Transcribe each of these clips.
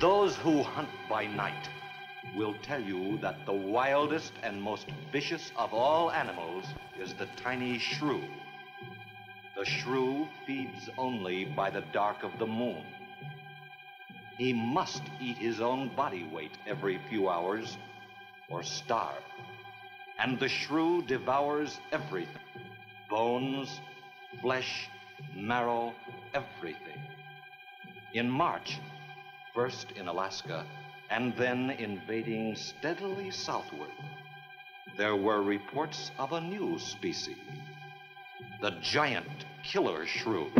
Those who hunt by night will tell you that the wildest and most vicious of all animals is the tiny shrew. The shrew feeds only by the dark of the moon. He must eat his own body weight every few hours or starve. And the shrew devours everything. Bones, flesh, marrow, everything. In March, first in Alaska, and then invading steadily southward, there were reports of a new species, the giant killer shrew.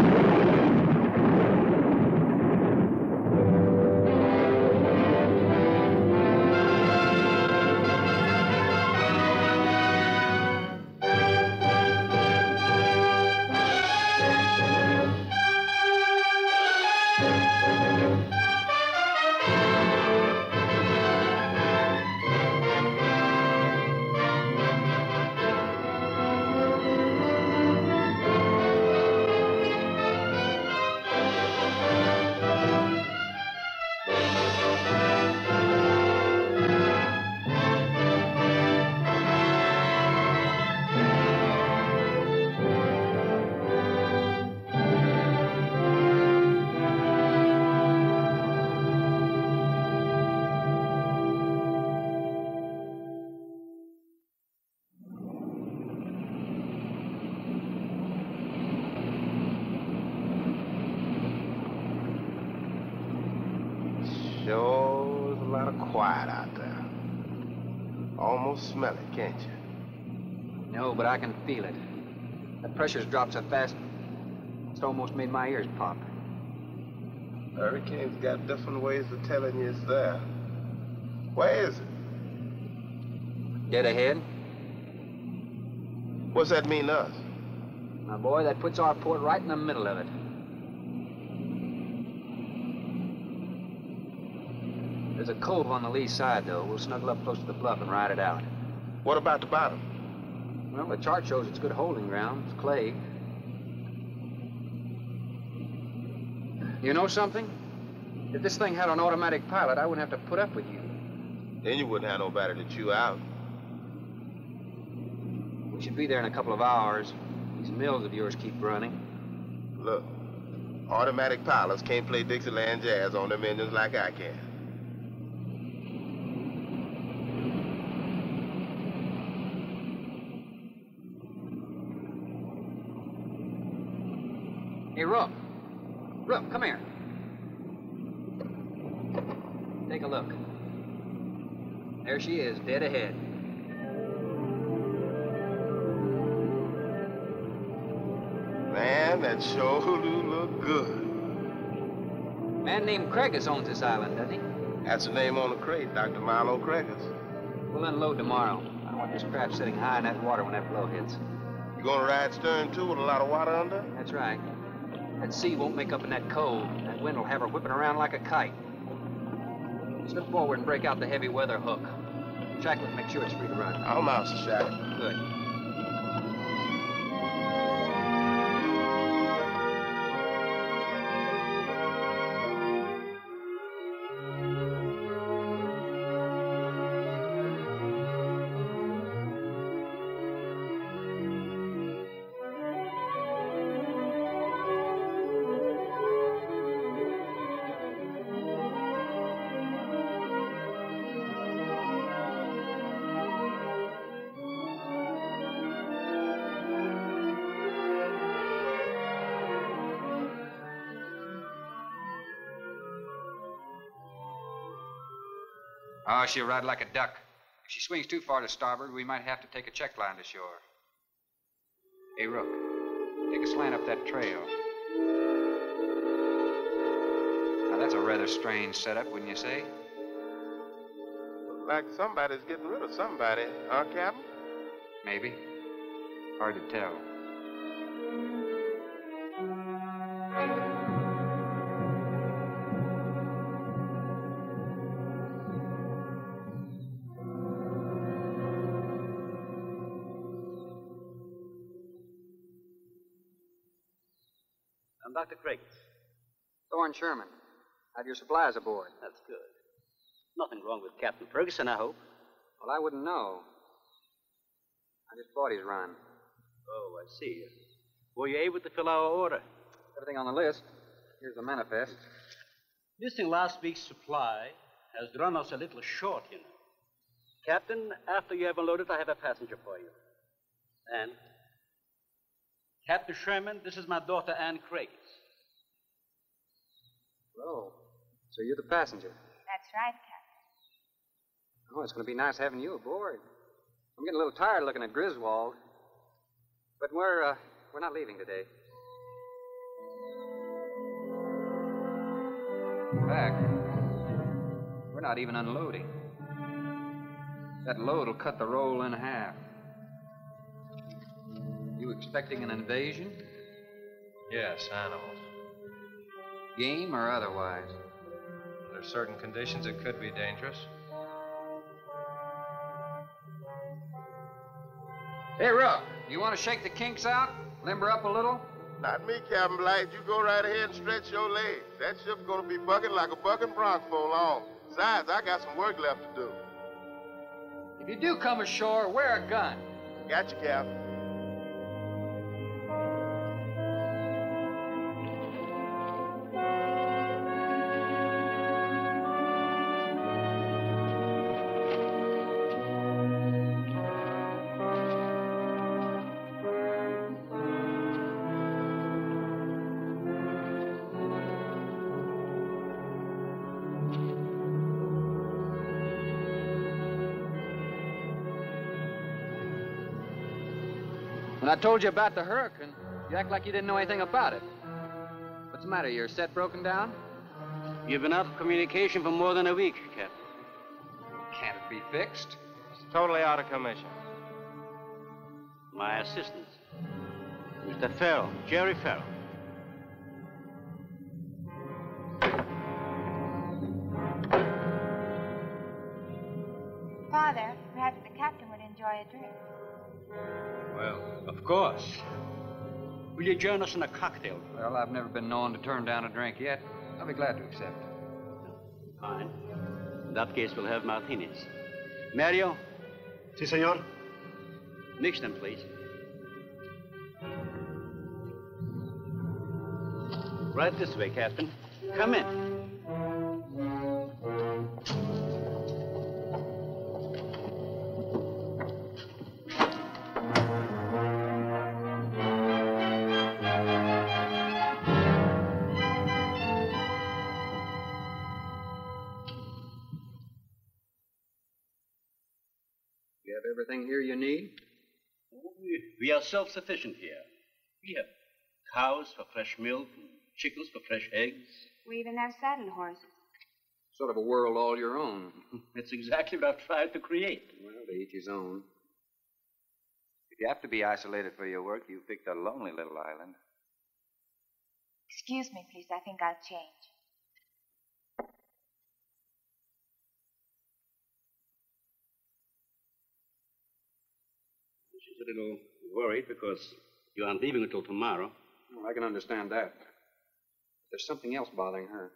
Smell it, can't you? No, but I can feel it. The pressure's dropped so fast, it's almost made my ears pop. Hurricanes got different ways of telling you it's there. Where is it? Dead ahead. What's that mean to us? My boy, that puts our port right in the middle of it. There's a cove on the lee side, though. We'll snuggle up close to the bluff and ride it out. What about the bottom? Well, the chart shows it's good holding ground. It's clay. You know something? If this thing had an automatic pilot, I wouldn't have to put up with you. Then you wouldn't have nobody to chew out. We should be there in a couple of hours. These mills of yours keep running. Look, automatic pilots can't play Dixieland jazz on them engines like I can. Hey, Rook. Rook, come here. Take a look. There she is, dead ahead. Man, that sure do look good. Man named Kregas owns this island, doesn't he? That's the name on the crate, Dr. Milo Kregas. We'll unload tomorrow. I want this craft sitting high in that water when that blow hits. You gonna ride stern, too, with a lot of water under? That's right. That sea won't make up in that cove. That wind will have her whipping around like a kite. Just look forward and break out the heavy weather hook. Shacklet, make sure it's free to run. I'm out, Shacklet. Good. Oh, she'll ride like a duck. If she swings too far to starboard, we might have to take a check line to shore. Hey, Rook, take a slant up that trail. Now, that's a rather strange setup, wouldn't you say? Like somebody's getting rid of somebody, huh, Captain? Maybe. Hard to tell. Dr. Kregas. Thorne Sherman. Have your supplies aboard. That's good. Nothing wrong with Captain Ferguson, I hope. Well, I wouldn't know. I just bought his run. Oh, I see. Were you able to fill our order? Everything on the list. Here's the manifest. Missing last week's supply has run us a little short, you know. Captain, after you have unloaded, I have a passenger for you. And? Captain Sherman, this is my daughter, Ann Craig. Oh, so you're the passenger? That's right, Captain. Oh, it's going to be nice having you aboard. I'm getting a little tired looking at Griswold. But we're not leaving today. In fact, we're not even unloading. That load will cut the roll in half. You expecting an invasion? Yes, animals. Game or otherwise? Under certain conditions, it could be dangerous. Hey, Ruff, you want to shake the kinks out? Limber up a little? Not me, Captain Blight. You go right ahead and stretch your legs. That ship's going to be bucking like a bucking bronc for long. Besides, I got some work left to do. If you do come ashore, wear a gun. Gotcha, Captain. I told you about the hurricane. You act like you didn't know anything about it. What's the matter? Your set broken down? You've been out of communication for more than a week, Captain. Can't it be fixed? It's totally out of commission. My assistants, Mr. Farrell, Jerry Farrell. Father, perhaps the captain would enjoy a drink. Well, of course. Will you join us in a cocktail? Well, I've never been known to turn down a drink yet. I'll be glad to accept. Fine. In that case, we'll have martinis. Mario? Si, senor. Mix them, please. Right this way, Captain. Come in. We are self-sufficient here. We have cows for fresh milk and chickens for fresh eggs. We even have saddle horses. Sort of a world all your own. That's exactly what I've tried to create. Well, to each his own. If you have to be isolated for your work, you picked a lonely little island. Excuse me, please. I think I'll change. She's a little worried because you aren't leaving until tomorrow. Well, I can understand that. But there's something else bothering her.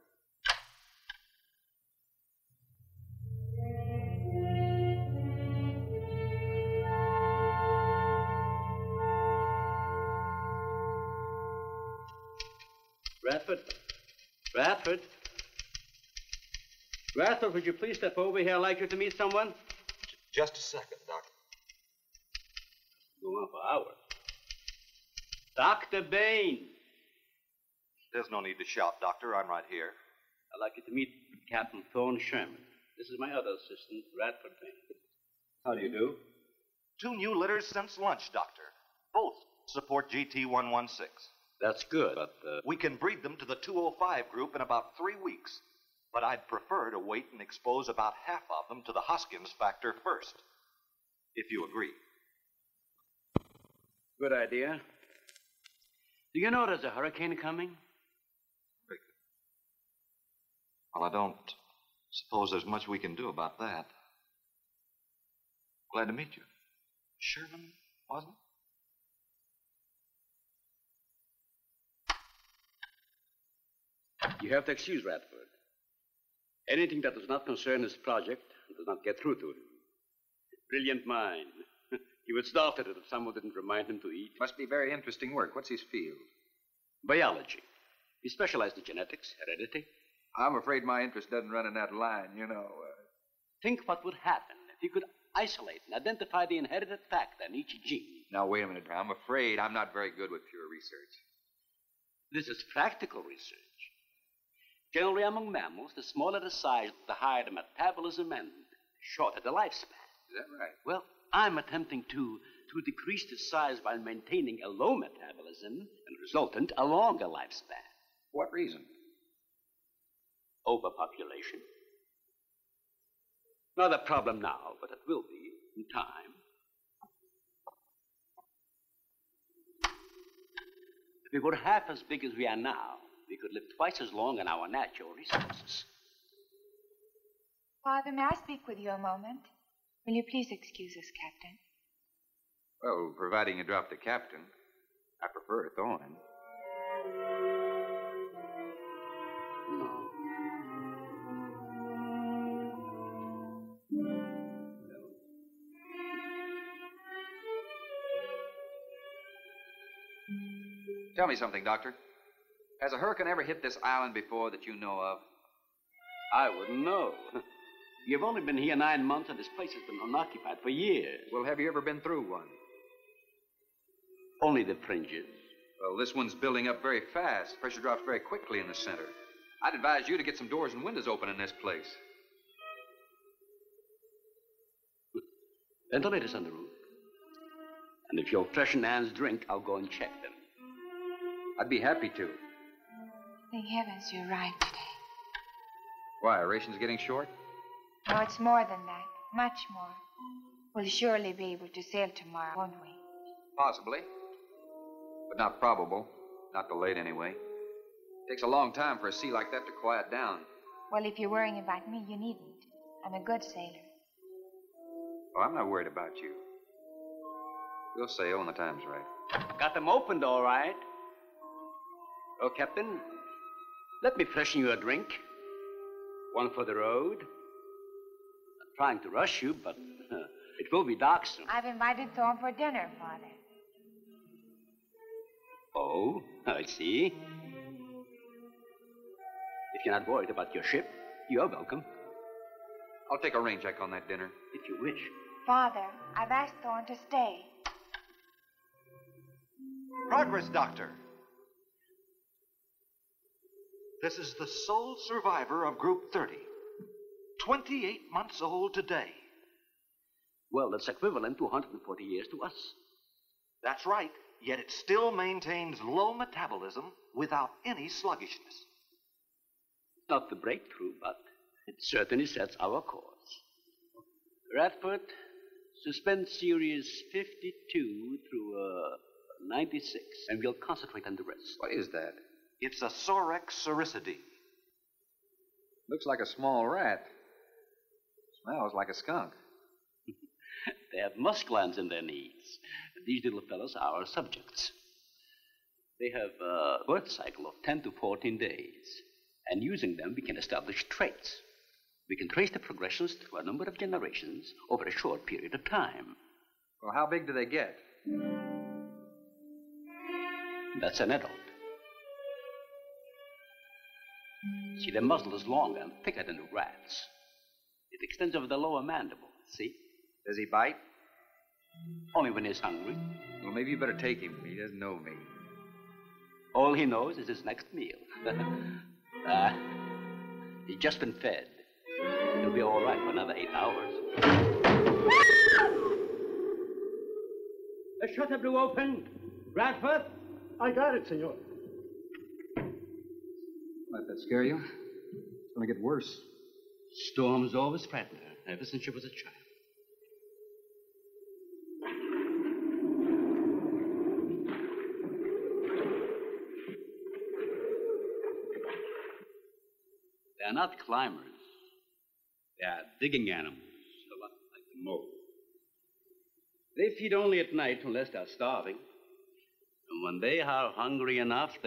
Radford, would you please step over here? I'd like you to meet someone. Just a second, Doctor. Going on for hours. Dr. Bain. There's no need to shout, Doctor. I'm right here. I'd like you to meet Captain Thorne Sherman. This is my other assistant, Radford Bain. How do you do? 2 new litters since lunch, Doctor. Both support GT 116. That's good, but... We can breed them to the 205 group in about 3 weeks. But I'd prefer to wait and expose about half of them to the Hoskins factor first. If you agree. Good idea. Do you know there's a hurricane coming? Well, I don't suppose there's much we can do about that. Glad to meet you. Sherman, wasn't it? You have to excuse Radford. Anything that does not concern his project does not get through to him. Brilliant mind. He would start at it if someone didn't remind him to eat. Must be very interesting work. What's his field? Biology. He specialized in genetics, heredity. I'm afraid my interest doesn't run in that line, you know. Think what would happen if he could isolate and identify the inherited factor in each gene. Now, wait a minute. I'm afraid I'm not very good with pure research. This is practical research. Generally among mammals, the smaller the size, the higher the metabolism and the shorter the lifespan. Is that right? Well, I'm attempting to decrease the size while maintaining a low metabolism and resultant a longer lifespan. What reason? Overpopulation. Not a problem now, but it will be in time. If we were half as big as we are now, we could live twice as long on our natural resources. Father, may I speak with you a moment? Will you please excuse us, Captain? Well, providing you drop the captain, I prefer Thorne. Tell me something, Doctor. Has a hurricane ever hit this island before that you know of? I wouldn't know. You've only been here 9 months, and this place has been unoccupied for years. Well, have you ever been through one? Only the fringes. Well, this one's building up very fast. Pressure drops very quickly in the center. I'd advise you to get some doors and windows open in this place. Ventilators on the roof. And if you'll freshen Anne's drink, I'll go and check them. I'd be happy to. Thank heavens you arrived today. Why, are rations getting short? Oh, it's more than that. Much more. We'll surely be able to sail tomorrow, won't we? Possibly. But not probable. Not delayed, anyway. It takes a long time for a sea like that to quiet down. Well, if you're worrying about me, you needn't. I'm a good sailor. Oh, I'm not worried about you. We'll sail when the time's right. Got them opened, all right. Oh, Captain, let me freshen you a drink. One for the road. I'm trying to rush you, but it will be dark soon. I've invited Thorne for dinner, Father. Oh, I see. If you're not worried about your ship, you're welcome. I'll take a rain check on that dinner. If you wish. Father, I've asked Thorne to stay. Progress, Doctor. This is the sole survivor of Group 30. 28 months old today. Well, that's equivalent to 140 years to us. That's right, yet it still maintains low metabolism without any sluggishness. Not the breakthrough, but it certainly sets our course. Radford, suspend series 52 through 96, and we'll concentrate on the rest. What is that? It's a Sorex soricidae. Looks like a small rat. Smells like a skunk. They have musk glands in their knees. These little fellows are our subjects. They have a birth cycle of 10 to 14 days. And using them, we can establish traits. We can trace the progressions through a number of generations over a short period of time. Well, how big do they get? That's an adult. See, their muzzle is longer and thicker than the rat's. It extends over the lower mandible, see? Does he bite? Only when he's hungry. Well, maybe you better take him. He doesn't know me. All he knows is his next meal. He's just been fed. He'll be all right for another 8 hours. The shutter blew open. Radford? I got it, senor. Let that scare you? It's going to get worse. Storms always frighten her, ever since she was a child. They're not climbers. They're digging animals, a lot like the mole. They feed only at night unless they're starving. And when they are hungry enough,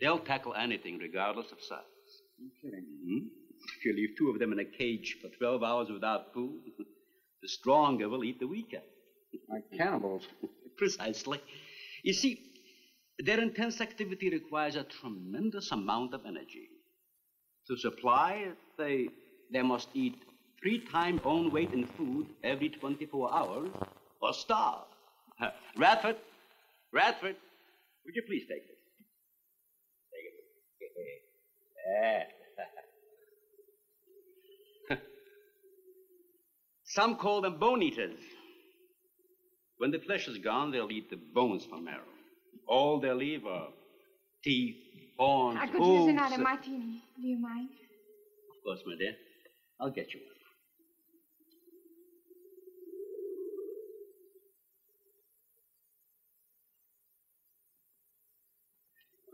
they'll tackle anything, regardless of size. Okay. Mm-hmm. If you leave two of them in a cage for 12 hours without food, the stronger will eat the weaker. Like cannibals. Precisely. You see, their intense activity requires a tremendous amount of energy. To supply, they must eat 3 times own weight in food every 24 hours or starve. Radford, would you please take this? Take it. Some call them bone eaters. When the flesh is gone, they'll eat the bones for marrow. All they'll leave are teeth, horns, hooves. I could use another martini. Do you mind? Of course, my dear. I'll get you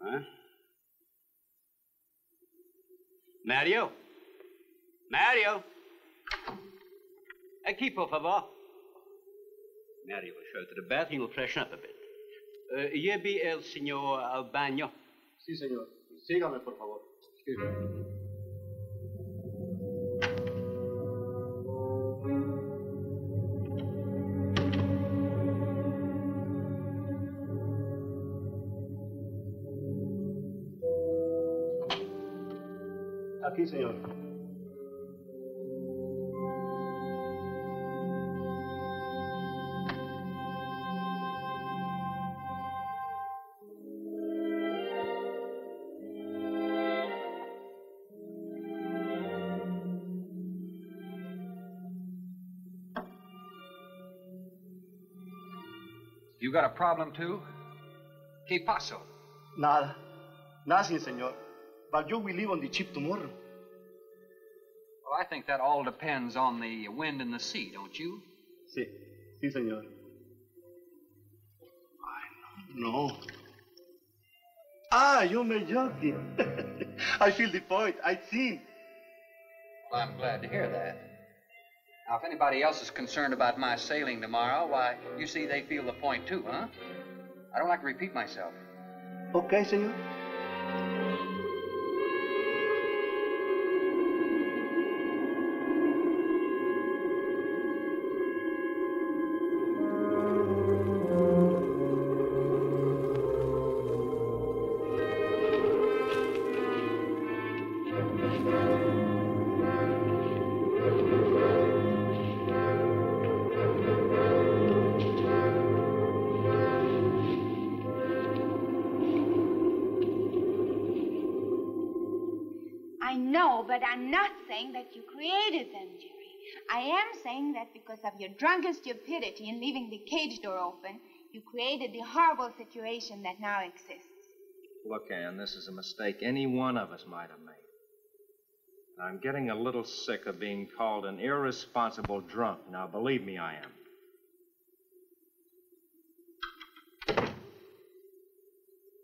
one. Huh? Mario? Mario? Aquí, por favor. Mario will show it to the bathroom. He'll freshen up a bit. Lleve el señor al baño. Sí, señor. Sígame, por favor. Excuse me. Aquí, señor. You got a problem, too? ¿Qué pasó? Nada. Nothing, senor. But you will leave on the ship tomorrow. Well, I think that all depends on the wind and the sea, don't you? Sí. Sí, senor. I don't know. Ah, you may joke. I feel the point. I see. Well, I'm glad to hear that. Now, if anybody else is concerned about my sailing tomorrow, why, you see they feel the point too, huh? I don't like to repeat myself. Okay, senor. I'm not saying that you created them, Jerry. I am saying that because of your drunken stupidity in leaving the cage door open, you created the horrible situation that now exists. Look, Ann, this is a mistake any one of us might have made. And I'm getting a little sick of being called an irresponsible drunk. Now, believe me, I am.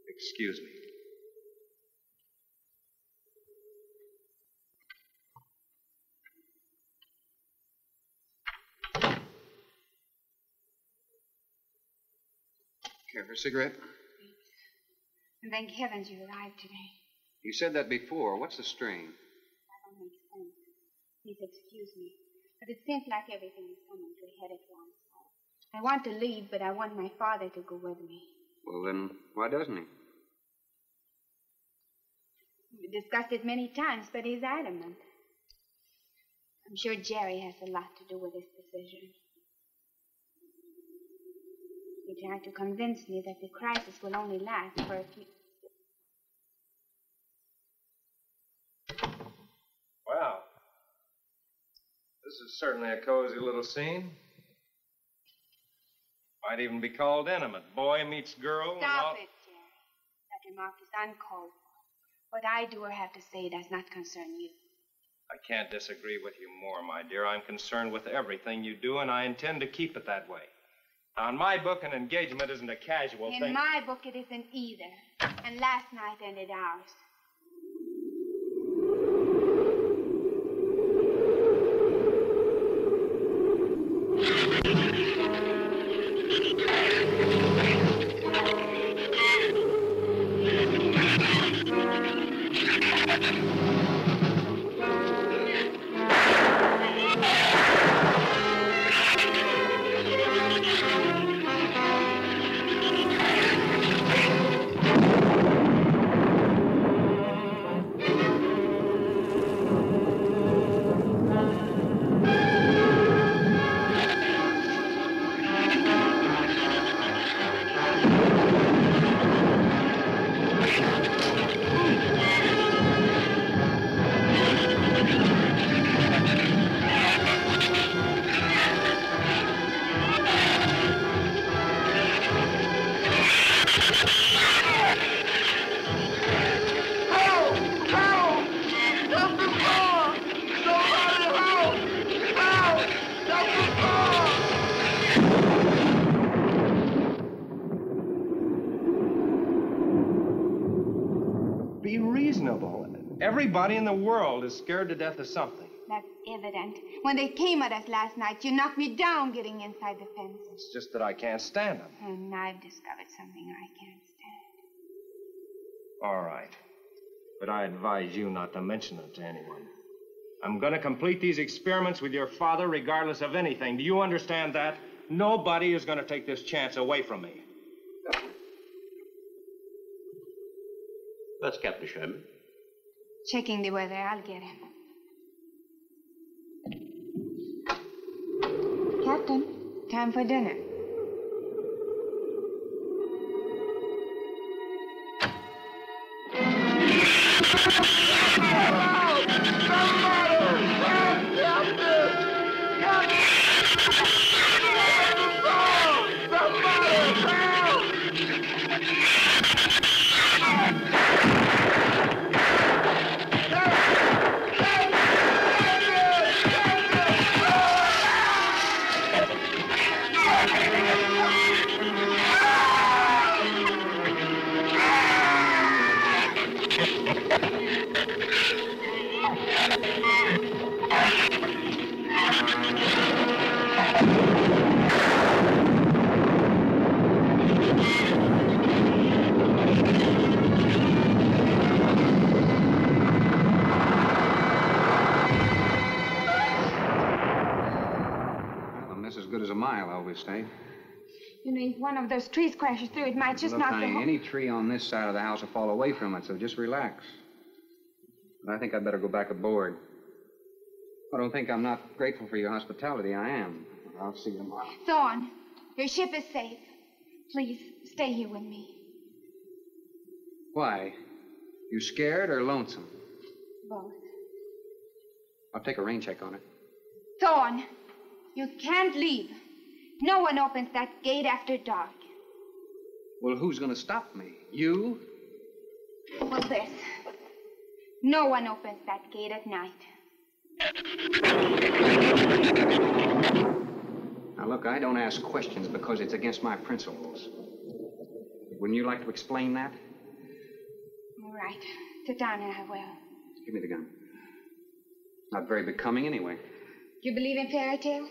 Excuse me. Care for a cigarette? And thank heavens you arrived today. You said that before. What's the strain? That don't make sense. Please excuse me, but it seems like everything is coming to a head at once. I want to leave, but I want my father to go with me. Well, then, why doesn't he? We discussed it many times, but he's adamant. I'm sure Jerry has a lot to do with this decision. He tried to convince me that the crisis will only last for a few... Wow. This is certainly a cozy little scene. Might even be called intimate. Boy meets girl... Stop it, Jerry. That remark is uncalled for. What I do or have to say does not concern you. I can't disagree with you more, my dear. I'm concerned with everything you do, and I intend to keep it that way. Now, in my book, an engagement isn't a casual thing. In my book, it isn't either. And last night ended ours. Everybody in the world is scared to death of something. That's evident. When they came at us last night, you knocked me down getting inside the fence. It's just that I can't stand them. And I've discovered something I can't stand. All right. But I advise you not to mention it to anyone. I'm going to complete these experiments with your father regardless of anything. Do you understand that? Nobody is going to take this chance away from me. That's Captain Sherman. Checking the weather. I'll get him. Captain, time for dinner. State. You know, if one of those trees crashes through, it might just knock the whole... Any tree on this side of the house will fall away from it, so just relax. But I think I'd better go back aboard. I don't think I'm not grateful for your hospitality. I am. I'll see you tomorrow. Thorne, your ship is safe. Please, stay here with me. Why? You scared or lonesome? Both. I'll take a rain check on it. Thorne, you can't leave. No one opens that gate after dark. Well, who's going to stop me? You? Well, this. No one opens that gate at night. Now, look, I don't ask questions because it's against my principles. Wouldn't you like to explain that? All right. Sit down and I will. Give me the gun. Not very becoming, anyway. You believe in fairy tales?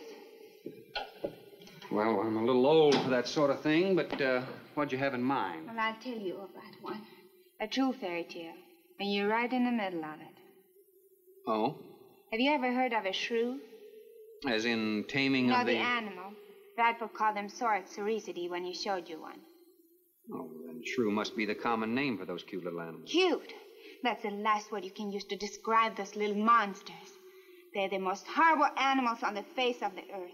Well, I'm a little old for that sort of thing, but what'd you have in mind? Well, I'll tell you about one. A true fairy tale. And you're right in the middle of it. Oh? Have you ever heard of a shrew? As in taming of the... No, the animal. Radford called them Sorex soricidae when he showed you one. Oh, then shrew must be the common name for those cute little animals. Cute? That's the last word you can use to describe those little monsters. They're the most horrible animals on the face of the earth.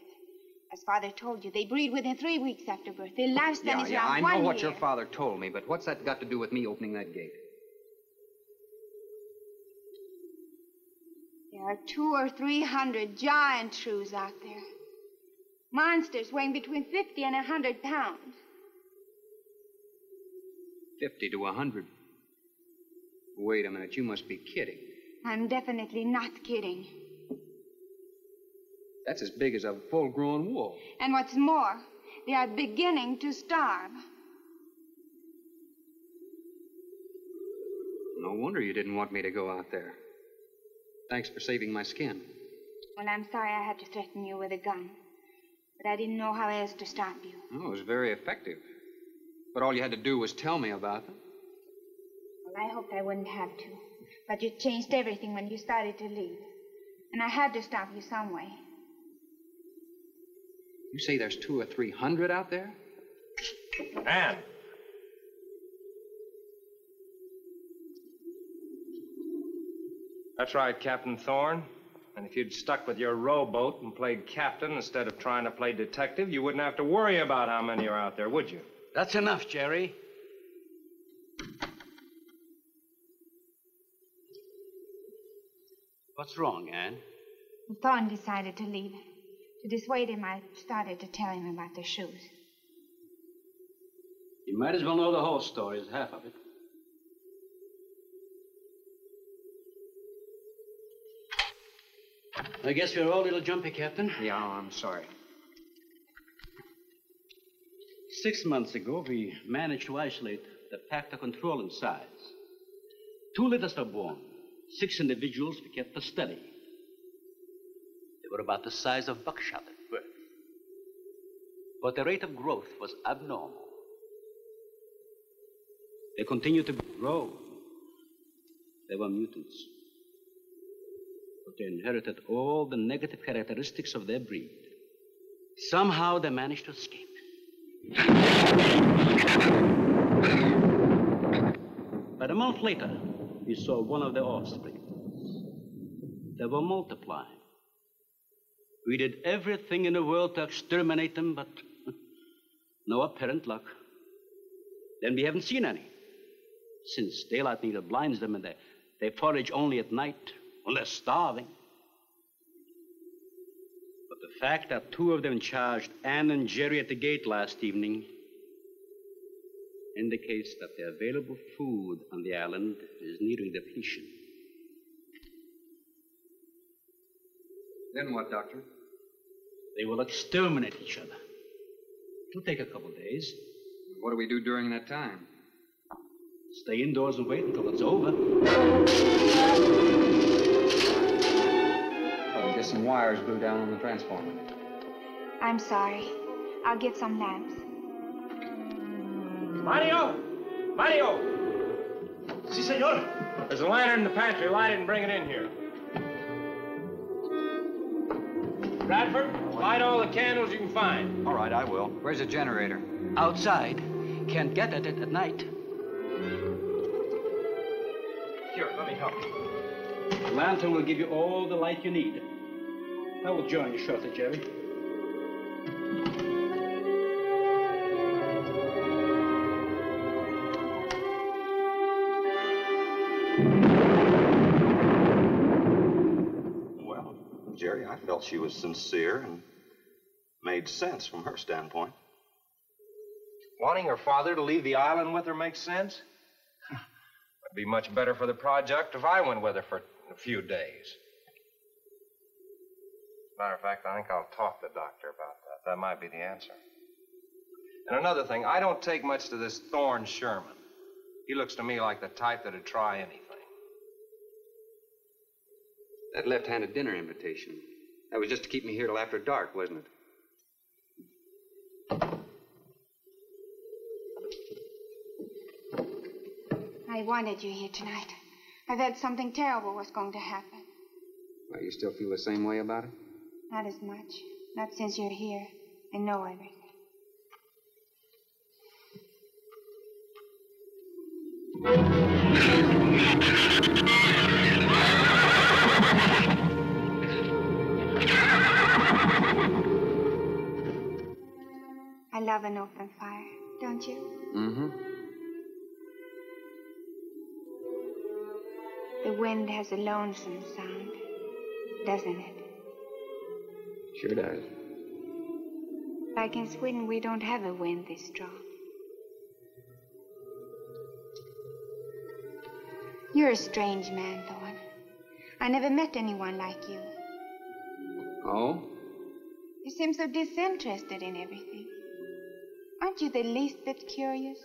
As Father told you, they breed within 3 weeks after birth. Their lifespan is around 1 year. I know what your father told me, but what's that got to do with me opening that gate? There are 200 or 300 giant shrews out there. Monsters weighing between 50 and 100 pounds. 50 to 100? Wait a minute, you must be kidding. I'm definitely not kidding. That's as big as a full-grown wolf. And what's more, they are beginning to starve. No wonder you didn't want me to go out there. Thanks for saving my skin. Well, I'm sorry I had to threaten you with a gun. But I didn't know how else to stop you. Oh, it was very effective. But all you had to do was tell me about them. Well, I hoped I wouldn't have to. But you changed everything when you started to leave. And I had to stop you some way. You say there's 200 or 300 out there? Ann! That's right, Captain Thorne. And if you'd stuck with your rowboat and played captain instead of trying to play detective, you wouldn't have to worry about how many are out there, would you? That's enough, Jerry. What's wrong, Ann? Thorne decided to leave. To dissuade him, I started to tell him about the shoes. You might as well know the whole story as half of it. I guess we're all a little jumpy, Captain. Yeah, I'm sorry. 6 months ago, we managed to isolate the pack to control in size. 2 litters were born, 6 individuals began the study. They were about the size of buckshot at birth, but the rate of growth was abnormal. They continued to grow. They were mutants, but they inherited all the negative characteristics of their breed. Somehow they managed to escape. But a month later, we saw one of the offspring. They were multiplying. We did everything in the world to exterminate them, but no apparent luck. Then we haven't seen any. Since daylight neither blinds them and they forage only at night, unless starving. But the fact that two of them charged Anne and Jerry at the gate last evening indicates that the available food on the island is nearing depletion. Then what, Doctor? They will exterminate each other. It'll take a couple days. What do we do during that time? Stay indoors and wait until it's over. Oh, I guess some wires blew down on the transformer. I'm sorry. I'll get some lamps. Mario! Mario! Si, senor. There's a lantern in the pantry. Light it and bring it in here. Bradford, light all the candles you can find. All right, I will. Where's the generator? Outside. Can't get at it at night. Here, let me help you. The lantern will give you all the light you need. I will join you shortly, Jerry. Jerry, I felt she was sincere and made sense from her standpoint. Wanting her father to leave the island with her makes sense? It'd be much better for the project if I went with her for a few days. As a matter of fact, I think I'll talk to the doctor about that. That might be the answer. And another thing, I don't take much to this Thorne Sherman. He looks to me like the type that'd try anything. That left-handed dinner invitation, that was just to keep me here till after dark, wasn't it? I wanted you here tonight. I've heard something terrible was going to happen. Well, you still feel the same way about it? Not as much. Not since you're here. I know everything. I love an open fire, don't you? Mm-hmm. The wind has a lonesome sound, doesn't it? Sure does. Like in Sweden, we don't have a wind this strong. You're a strange man, Thorne. I never met anyone like you. Oh? You seem so disinterested in everything. Aren't you the least bit curious?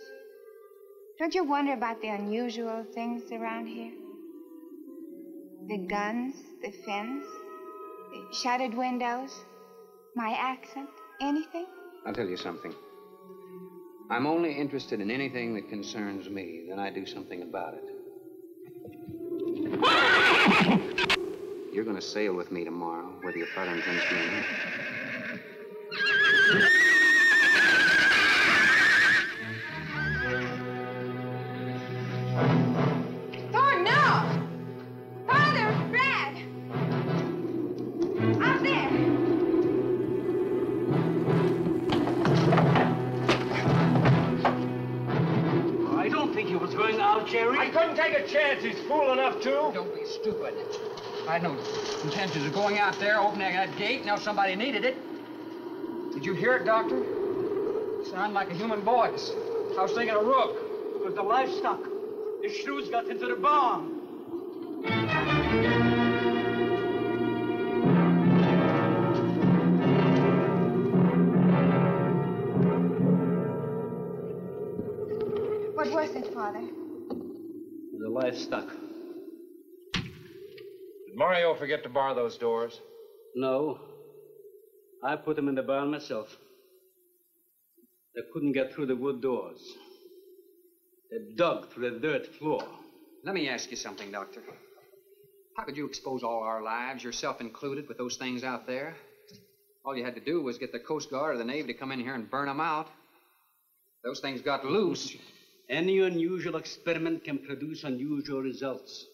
Don't you wonder about the unusual things around here? The guns, the fence, the shattered windows, my accent, anything? I'll tell you something. I'm only interested in anything that concerns me, then I do something about it. You're going to sail with me tomorrow, whether your father intends to or not. He's fool enough to. Don't be stupid. I had no intentions of going out there, opening that gate. Now somebody needed it. Did you hear it, Doctor? It sounded like a human voice. I was thinking a rook. It was the livestock. The shrews got into the barn. What was it, Father? The livestock. Did Mario forget to bar those doors? No. I put them in the barn myself. They couldn't get through the wood doors. They dug through the dirt floor. Let me ask you something, Doctor. How could you expose all our lives, yourself included, with those things out there? All you had to do was get the Coast Guard or the Navy to come in here and burn them out. Those things got loose. Any unusual experiment can produce unusual results.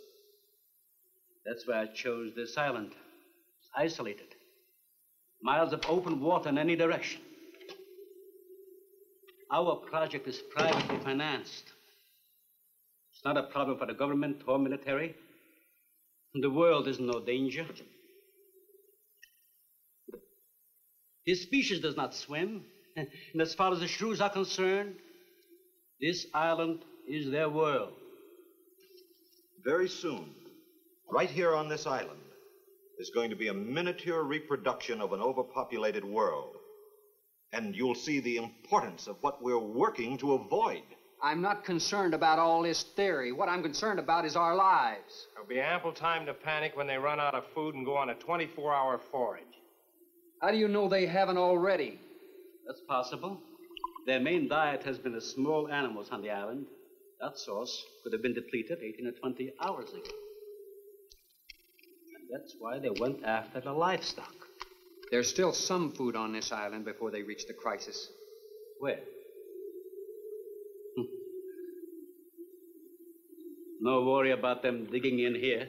That's why I chose this island. It's isolated. Miles of open water in any direction. Our project is privately financed. It's not a problem for the government or military. The world is in no danger. This species does not swim. And as far as the shrews are concerned, this island is their world. Very soon, right here on this island, there's going to be a miniature reproduction of an overpopulated world. And you'll see the importance of what we're working to avoid. I'm not concerned about all this theory. What I'm concerned about is our lives. There'll be ample time to panic when they run out of food and go on a 24-hour forage. How do you know they haven't already? That's possible. Their main diet has been the small animals on the island. That source could have been depleted 18 or 20 hours ago. And that's why they went after the livestock. There's still some food on this island before they reach the crisis. Where? No worry about them digging in here.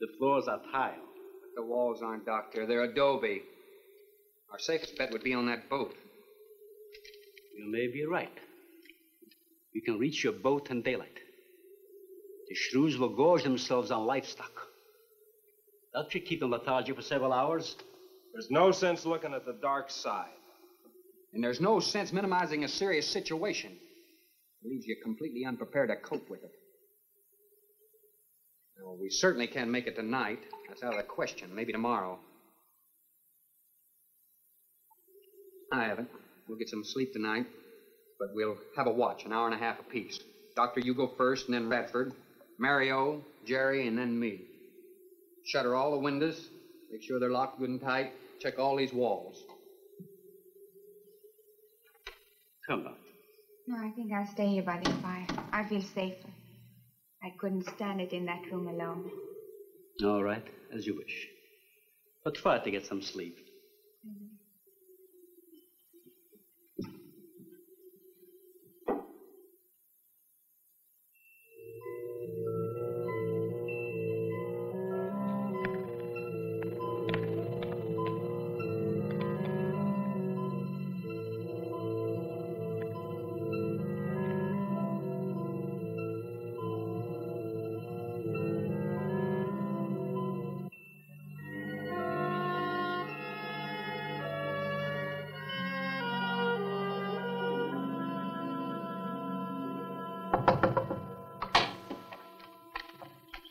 The floors are tiled. But the walls aren't, Doctor. They're adobe. Our safest bet would be on that boat. You may be right. You can reach your boat in daylight. The shrews will gorge themselves on livestock. That should keep them lethargic for several hours. There's no sense looking at the dark side. And there's no sense minimizing a serious situation. It leaves you completely unprepared to cope with it. Well, we certainly can't make it tonight. That's out of the question. Maybe tomorrow. I haven't. We'll get some sleep tonight, but we'll have a watch, an hour and a half apiece. Doctor, you go first, and then Radford, Mario, Jerry, and then me. Shutter all the windows. Make sure they're locked good and tight. Check all these walls. Come, Doctor. No, I think I'll stay here by the fire. I feel safer. I couldn't stand it in that room alone. All right, as you wish. But try to get some sleep.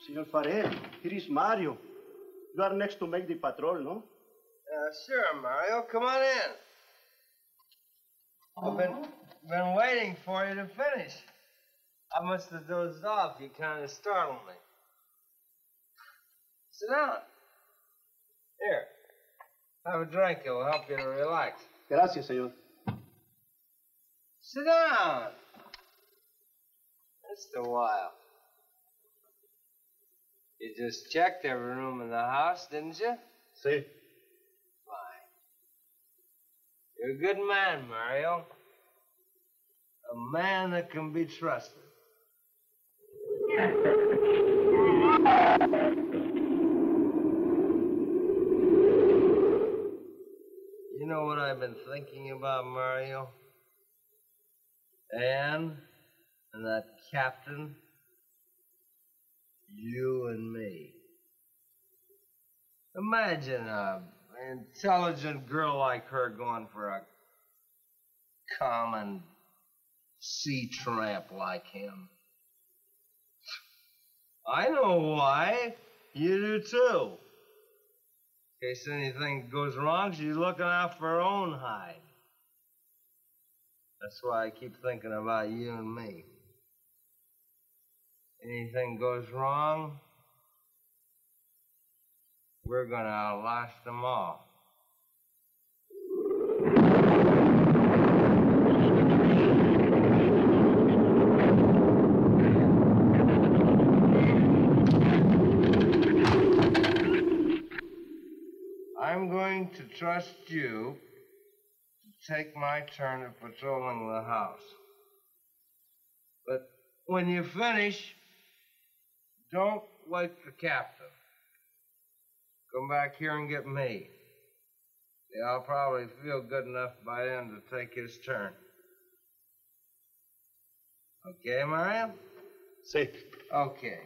Senor Farrell, here is Mario. You are next to make the patrol, no? Sure, Mario. Come on in. I've been waiting for you to finish. I must have dozed off. You kind of startled me. Sit down. Here. Have a drink. It'll help you to relax. Gracias, senor. Sit down. That's the while. You just checked every room in the house, didn't you? See. Si. Fine. You're a good man, Mario. A man that can be trusted. You know what I've been thinking about, Mario? Anne and that captain. You and me. Imagine an intelligent girl like her going for a common sea tramp like him. I know why. You do too. In case anything goes wrong, she's looking out for her own hide. That's why I keep thinking about you and me. Anything goes wrong, we're going to outlast them all. I'm going to trust you to take my turn of patrolling the house. But when you finish, don't wake the captain. Come back here and get me. Yeah, I'll probably feel good enough by then to take his turn. Okay, Mariam? Safe. Okay.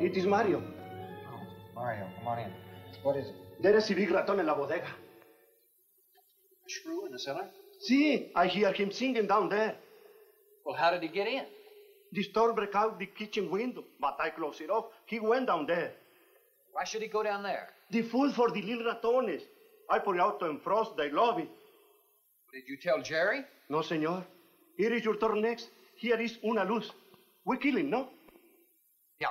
It is Mario. Oh, Mario. What is it? There is a big raton in la bodega. A shrew in the cellar? See, I hear him singing down there. Well, how did he get in? The storm broke out the kitchen window, but I closed it off. He went down there. Why should he go down there? The food for the little ratones. I put it out to frost. They love it. Did you tell Jerry? No, senor. Here is your turn next. Here is una luz. We kill him, no? Yeah.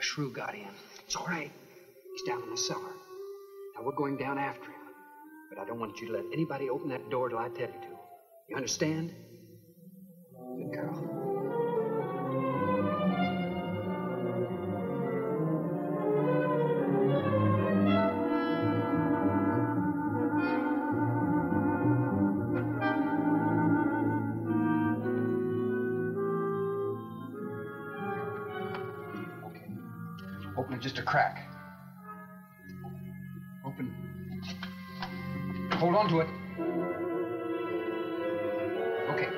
Shrew got in. It's all right. He's down in the cellar. Now, we're going down after him. But I don't want you to let anybody open that door till I tell you to. You understand? Good girl. Just a crack. Open. Hold on to it. Okay.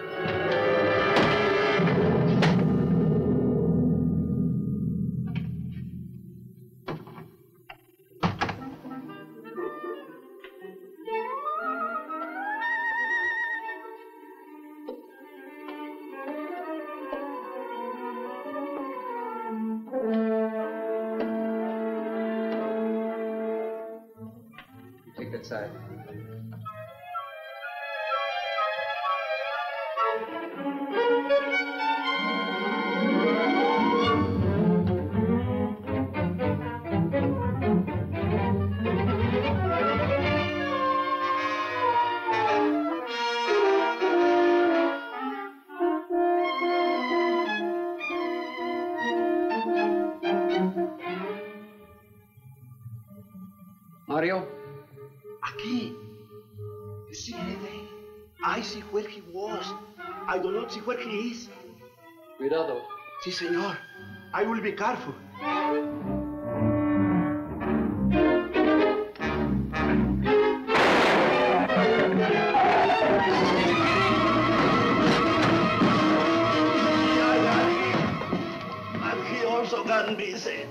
Side. Mario? Aquí. You see anything? I see where he was. I do not see where he is. Cuidado. Sí, señor. I will be careful. But he also got busy.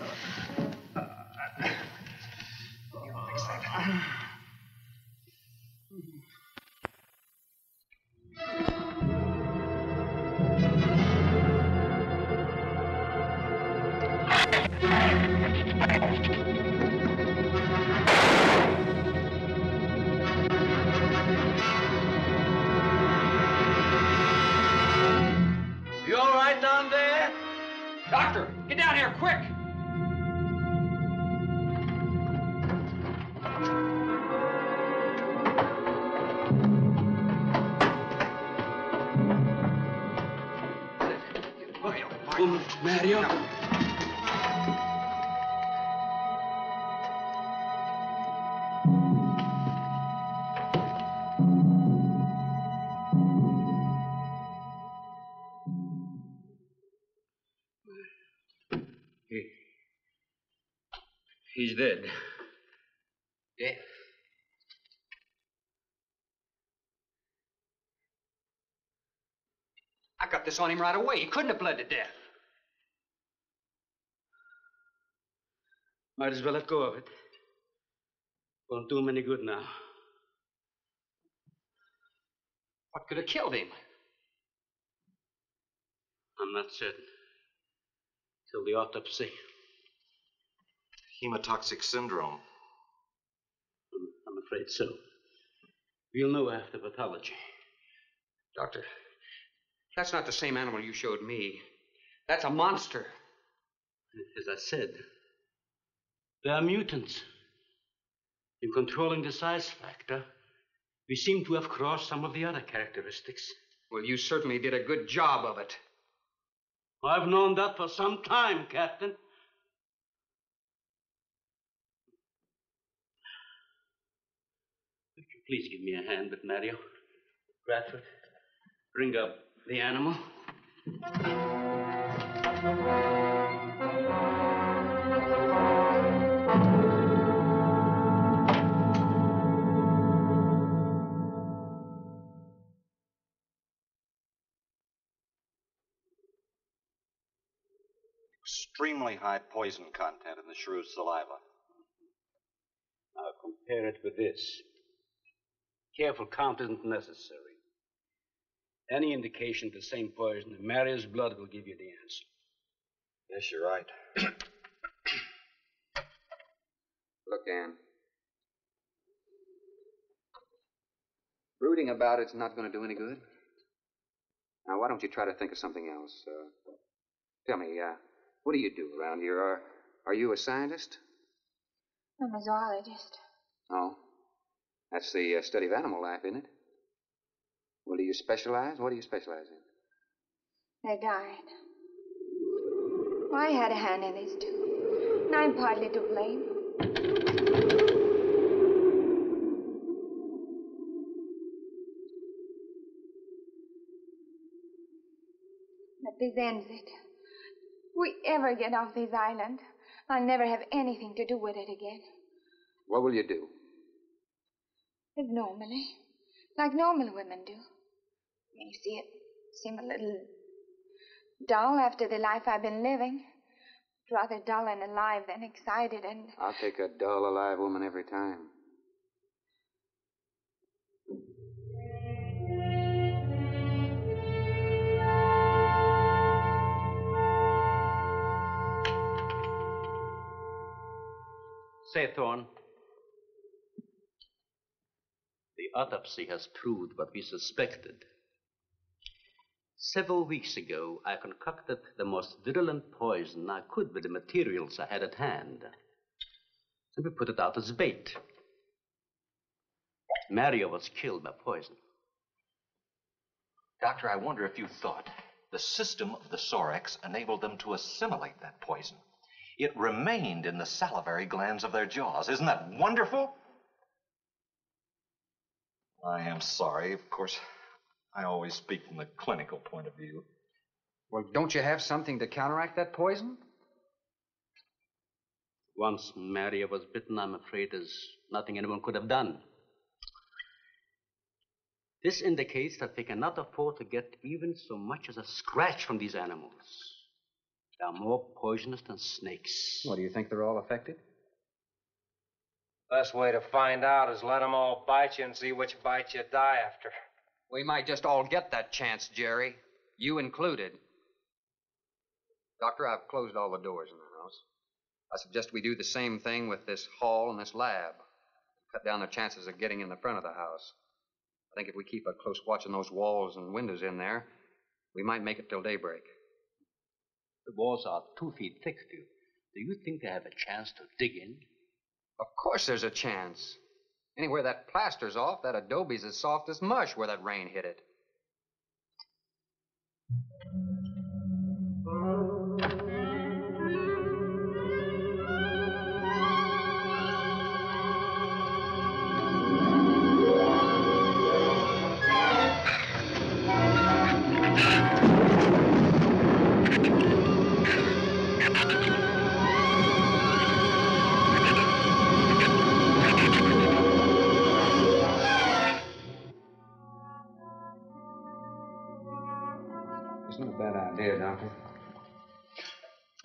Doctor, get down here, quick! Mario? No. He's dead. Yeah. I got this on him right away. He couldn't have bled to death. Might as well let go of it. Won't do him any good now. What could have killed him? I'm not certain. Till the autopsy. Hemotoxic syndrome. I'm afraid so. We'll know after pathology. Doctor, that's not the same animal you showed me. That's a monster. As I said, they are mutants. In controlling the size factor, we seem to have crossed some of the other characteristics. Well, you certainly did a good job of it. I've known that for some time, Captain. Would you please give me a hand with Mario? Bradford, bring up the animal. Extremely high poison content in the shrew's saliva. Now compare it with this. Careful count isn't necessary. Any indication of the same poison in Mario's blood will give you the answer. Yes, you're right. Look, Ann. Brooding about it's not going to do any good. Now, why don't you try to think of something else? Tell me, what do you do around here? Are you a scientist? I'm a zoologist. Oh, that's the study of animal life, isn't it? Well, do you specialize? What do you specialize in? They died. Well, I had a hand in this, too. And I'm partly to blame. But this ends it. If we ever get off this island, I'll never have anything to do with it again. What will you do? Live normally, like normal women do. You may see it seem a little dull after the life I've been living. It's rather dull and alive than excited and... I'll take a dull, alive woman every time. Say, Thorne, the autopsy has proved what we suspected. Several weeks ago, I concocted the most virulent poison I could with the materials I had at hand. And we put it out as bait. Mario was killed by poison. Doctor, I wonder if you thought the system of the Sorex enabled them to assimilate that poison. It remained in the salivary glands of their jaws. Isn't that wonderful? I am sorry. Of course, I always speak from the clinical point of view. Well, don't you have something to counteract that poison? Once Maria was bitten, I'm afraid there's nothing anyone could have done. This indicates that we cannot afford to get even so much as a scratch from these animals. They are more poisonous than snakes. Well, do you think they're all affected? Best way to find out is let them all bite you and see which bite you die after. We might just all get that chance, Jerry. You included. Doctor, I've closed all the doors in the house. I suggest we do the same thing with this hall and this lab. Cut down the chances of getting in the front of the house. I think if we keep a close watch on those walls and windows in there, we might make it till daybreak. The walls are 2 feet thick, dude. Do you think they have a chance to dig in? Of course there's a chance. Anywhere that plaster's off, that adobe's as soft as mush where that rain hit it.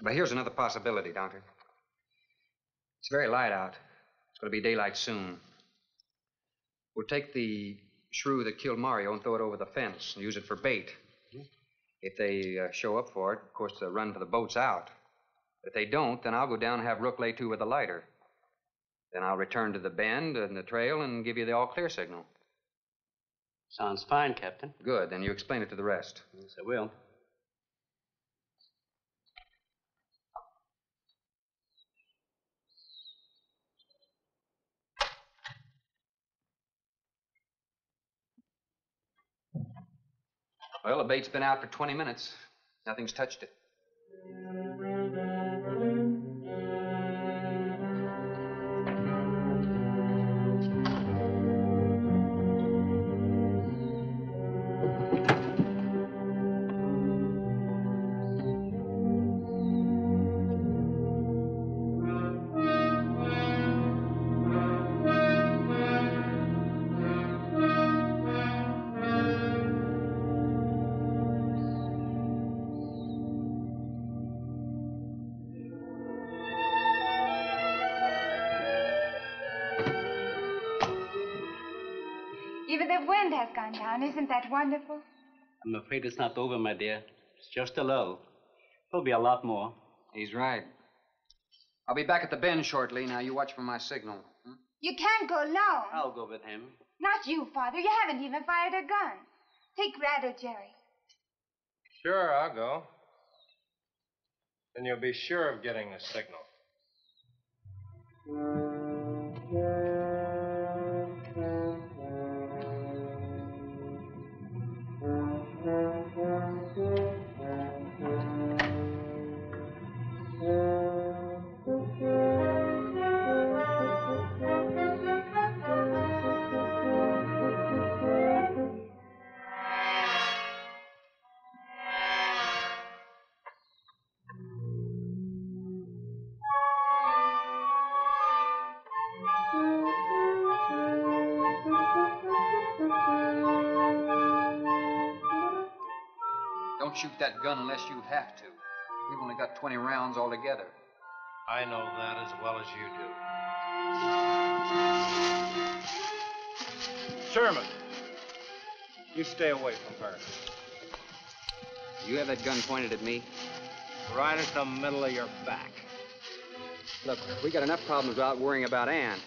But here's another possibility, Doctor. It's very light out. It's going to be daylight soon. We'll take the shrew that killed Mario and throw it over the fence and use it for bait. If they show up for it, of course, they'll run for the boats out. If they don't, then I'll go down and have Rook lay to with a lighter. Then I'll return to the bend and the trail and give you the all-clear signal. Sounds fine, Captain. Good. Then you explain it to the rest. Yes, I will. Well, the bait's been out for 20 minutes. Nothing's touched it. Has gone down. Isn't that wonderful? I'm afraid it's not over, my dear. It's just a lull. There'll be a lot more. He's right. I'll be back at the bend shortly. Now, you watch for my signal. Hmm? You can't go alone. I'll go with him. Not you, Father. You haven't even fired a gun. Take Ratto, Jerry. Sure, I'll go. Then you'll be sure of getting the signal. Don't shoot that gun unless you have to. We've only got 20 rounds altogether. I know that as well as you do. Sherman, you stay away from her. You have that gun pointed at me? Right at the middle of your back. Look, we got enough problems without worrying about Ann.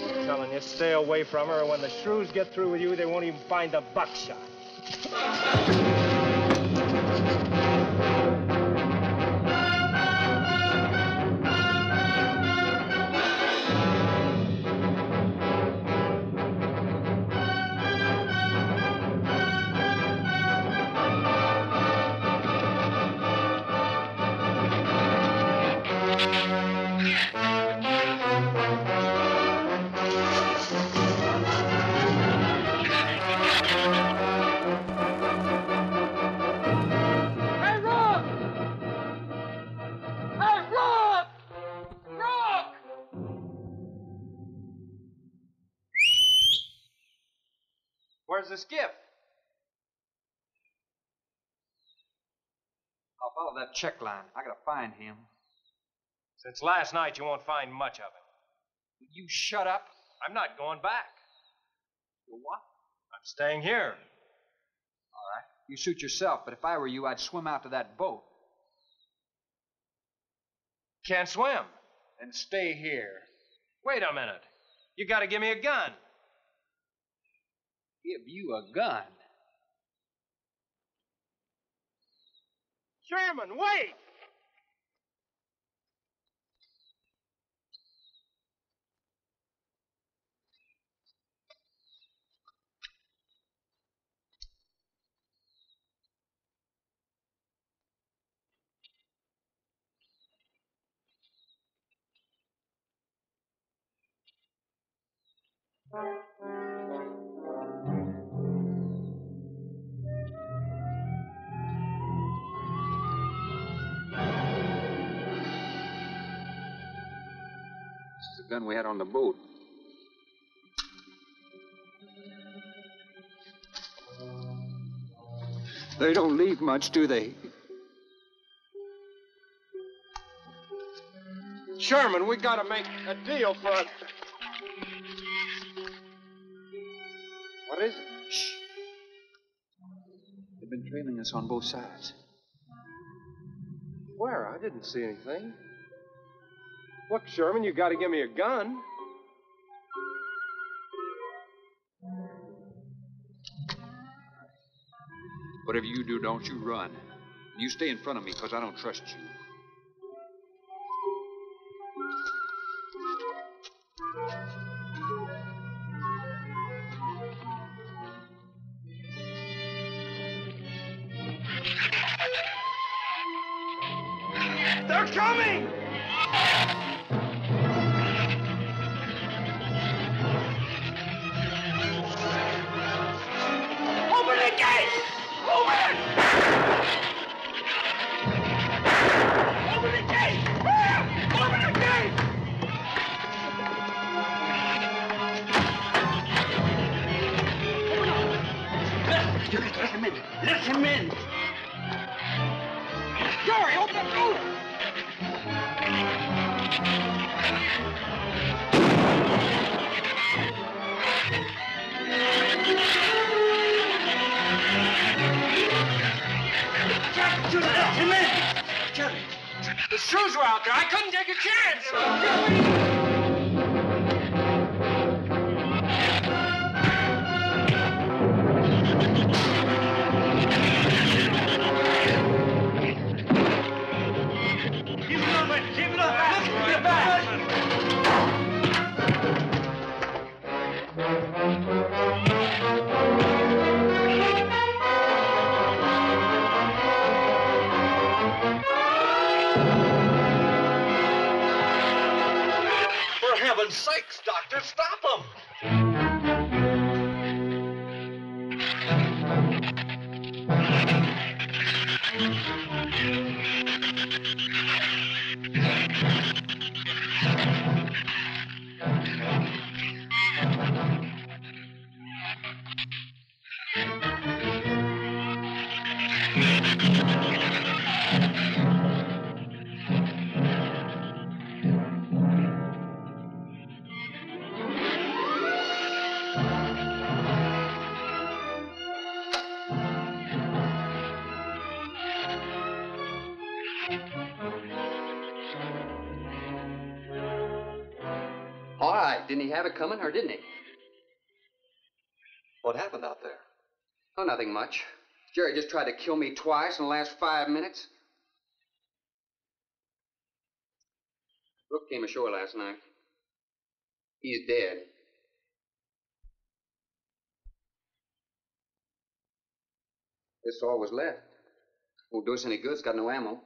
I'm telling you, stay away from her, or when the shrews get through with you, they won't even find the buckshot. The skiff. I'll follow that check line. I gotta find him. Since last night, you won't find much of him. Will you shut up? I'm not going back. You're what? I'm staying here. All right. You suit yourself, but if I were you, I'd swim out to that boat. Can't swim. Then stay here. Wait a minute. You gotta give me a gun. Give you a gun. Chairman, wait! Gun we had on the boat. They don't leave much, do they? Sherman, we gotta make a deal for us. What is it? Shh. They've been trailing us on both sides. Where? I didn't see anything. Look, Sherman, you gotta give me a gun. Whatever you do, don't you run. You stay in front of me, because I don't trust you. They're coming! Didn't he have it coming, or didn't he? What happened out there? Oh, nothing much. Jerry just tried to kill me twice in the last 5 minutes. Brooke came ashore last night. He's dead. This is all was left. Won't do us any good. It's got no ammo.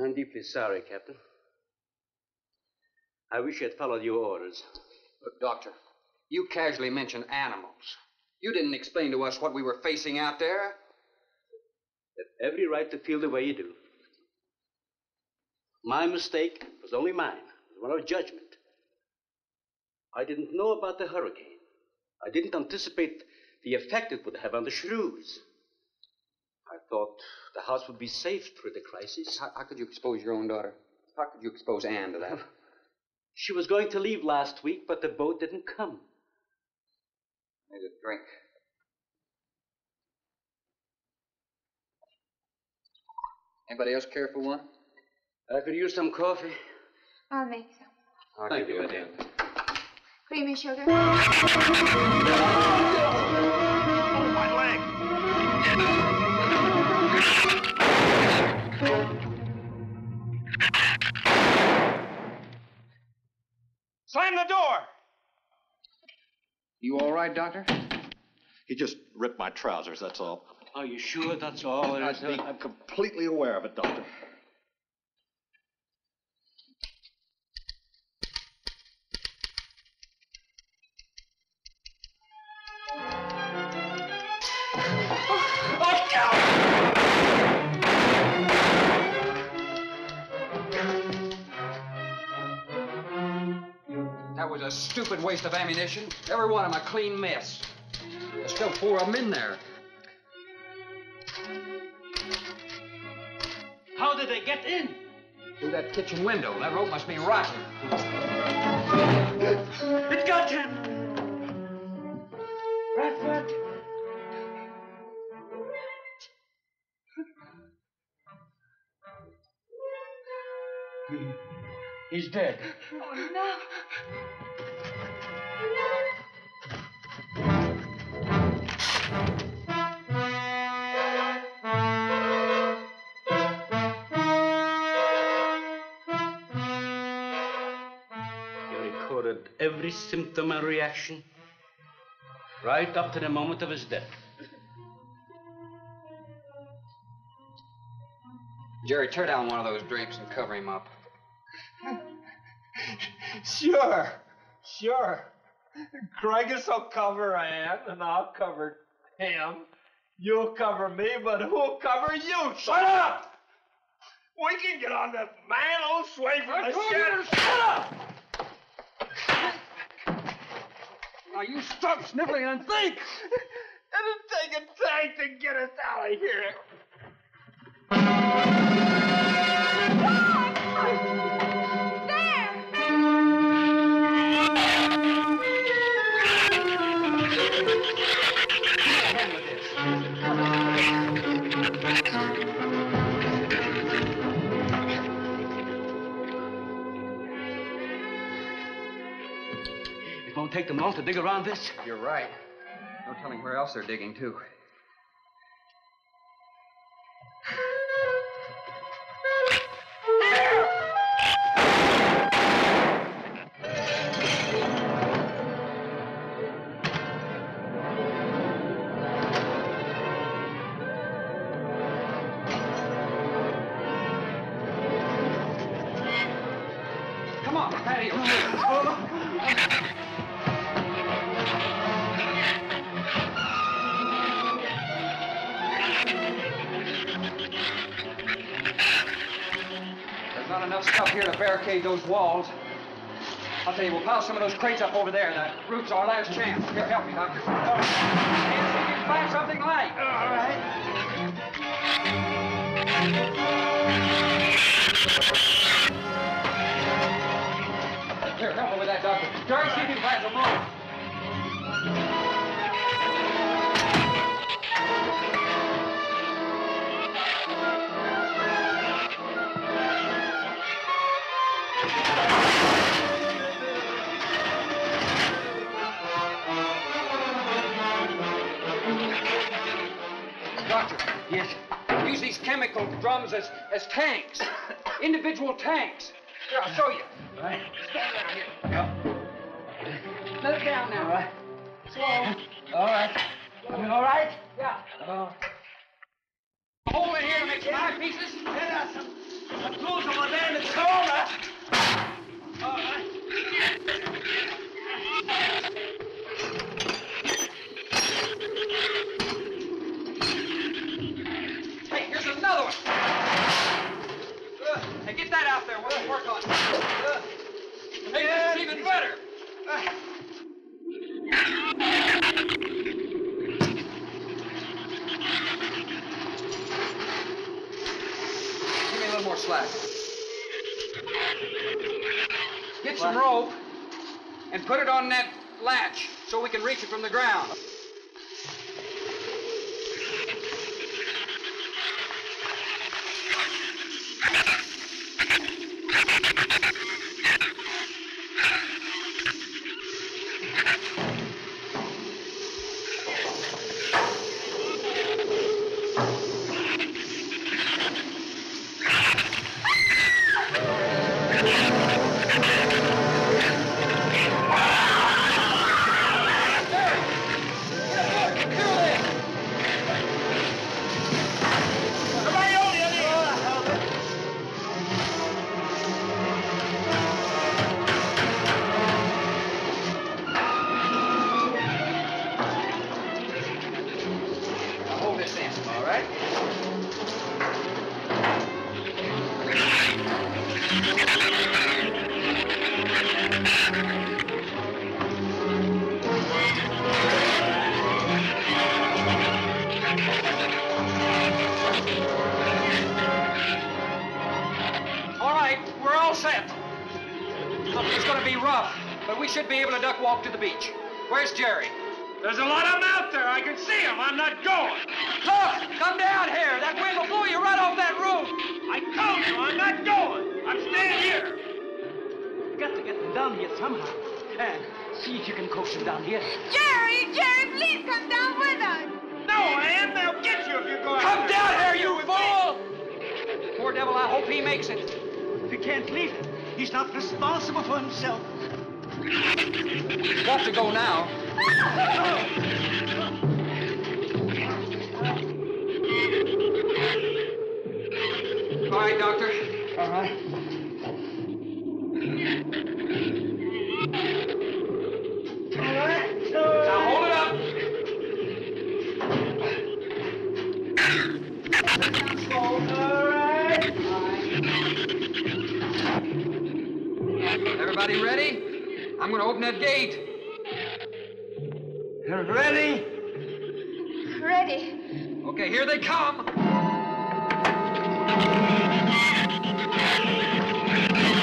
I'm deeply sorry, Captain. I wish I'd followed your orders. Look, Doctor, you casually mentioned animals. You didn't explain to us what we were facing out there. You have every right to feel the way you do. My mistake was only mine. It was one of judgment. I didn't know about the hurricane. I didn't anticipate the effect it would have on the shrews. I thought the house would be safe through the crisis. How could you expose your own daughter? How could you expose Anne to that? She was going to leave last week, but the boat didn't come. I need a drink. Anybody else care for one? I could use some coffee. I'll make some. Thank you, madam. Creamy sugar. Oh, my leg! Slam the door! You all right, Doctor? He just ripped my trousers, that's all. Are you sure that's all? I'm completely aware of it, Doctor. That was a stupid waste of ammunition. Every one of them a clean mess. There's still four of them in there. How did they get in? Through that kitchen window. That rope must be rotten. It got him! Bradford! He's dead. Oh, no. He recorded every symptom and reaction right up to the moment of his death. Jerry, tear down one of those drapes and cover him up. Sure, sure. Gregis will cover Ann, and I'll cover him. You'll cover me, but who'll cover you? Shut up! We can get on this man old sway from the sheriff. Shut up! Now you stop sniffling and think. It'll take a tank to get us out of here. It won't take them long to dig around this. You're right. No telling where else they're digging, too. Those walls. I'll tell you, we'll pile some of those crates up over there. That roof's our last chance. Here, help me, Doctor. Right. See if you can find something light. All right. Here, help me with that, Doctor. Jerry, see if you can find some light. Yes. Use these chemical drums as tanks. Individual tanks. Here, I'll show you. All right. Stand down here. Yeah. Let it down now. All right. Slow. All right. Coming all right? Yeah. Hole in here to make some eyepieces. Yeah, some tools over there in the store. All right. All right. Another one. Hey, get that out there. We'll work on it. Hey, this is even better. Give me a little more slack. Get some rope and put it on that latch so we can reach it from the ground. Should be able to duck walk to the beach. Where's Jerry? There's a lot of them out there. I can see them. I'm not going. Look! Come down here. That wind will blow you right off that roof. I told you, I'm not going. I'm staying here. You've got to get them down here somehow. And see if you can coax them down here. Jerry! Jerry, please come down with us. No, I am. They'll get you if you go out. Come down here, you fool! Poor devil, I hope he makes it. If he can't leave, he's not responsible for himself. You've got to go now. All right, Doctor. All right. Now hold it up. All right. Everybody ready? I'm going to open that gate. You're ready? Ready. Okay, here they come.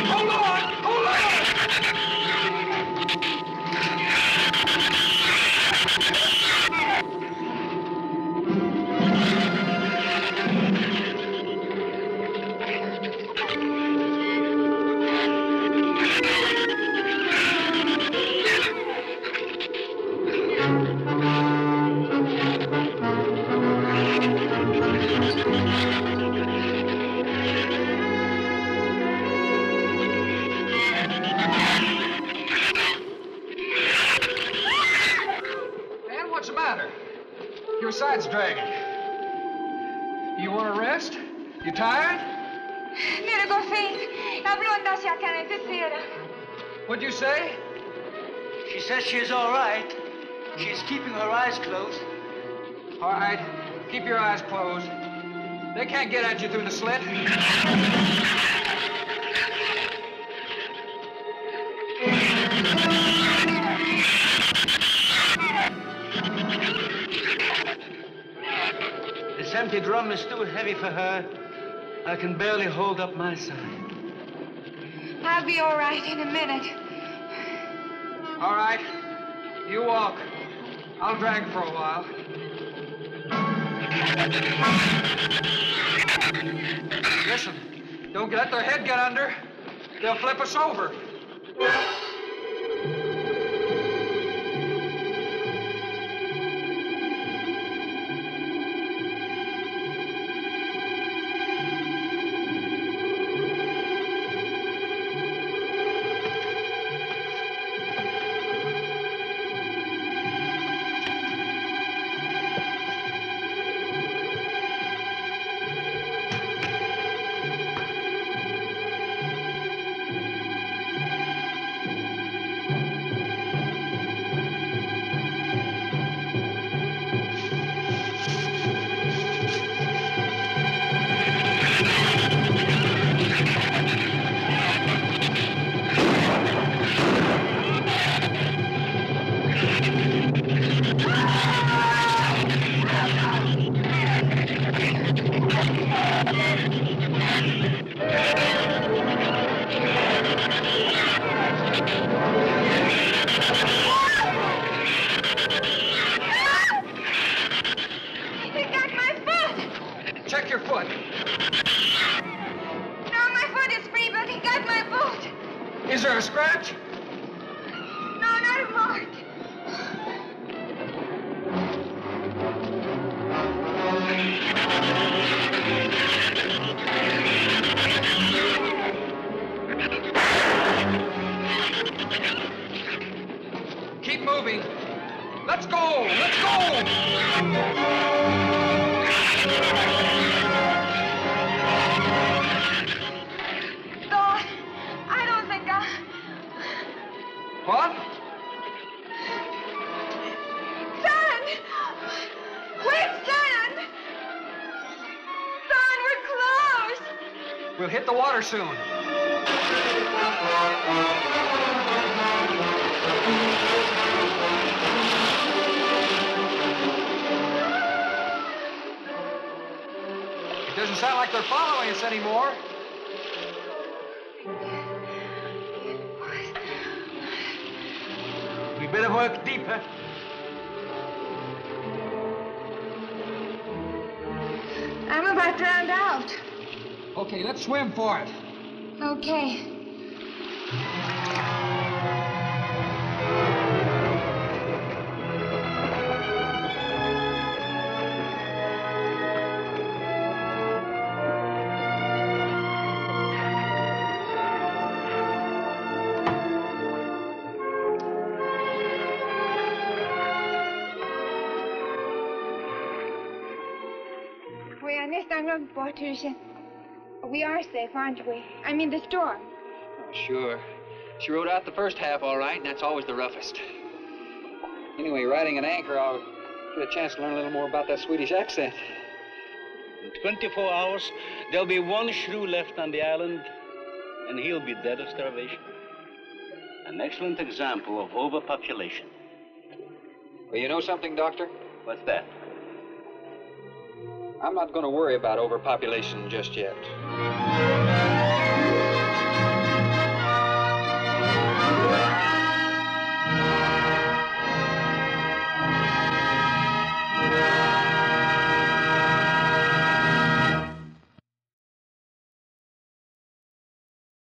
Hold on! Hold What'd you say? She says she's all right. She's keeping her eyes closed. All right. Keep your eyes closed. They can't get at you through the slit. This empty drum is too heavy for her. I can barely hold up my side. I'll be all right in a minute. All right. You walk. I'll drag for a while. Listen, don't let their head get under. They'll flip us over. Soon. It doesn't sound like they're following us anymore. We better work deeper. I'm about drowned out. Okay, let's swim for it. Okay. We are safe, aren't we? I mean, the storm. Sure. She rode out the first half all right, and that's always the roughest. Anyway, riding an anchor, I'll get a chance to learn a little more about that Swedish accent. In 24 hours, there'll be one shrew left on the island, and he'll be dead of starvation. An excellent example of overpopulation. Well, you know something, Doctor? What's that? I'm not going to worry about overpopulation just yet.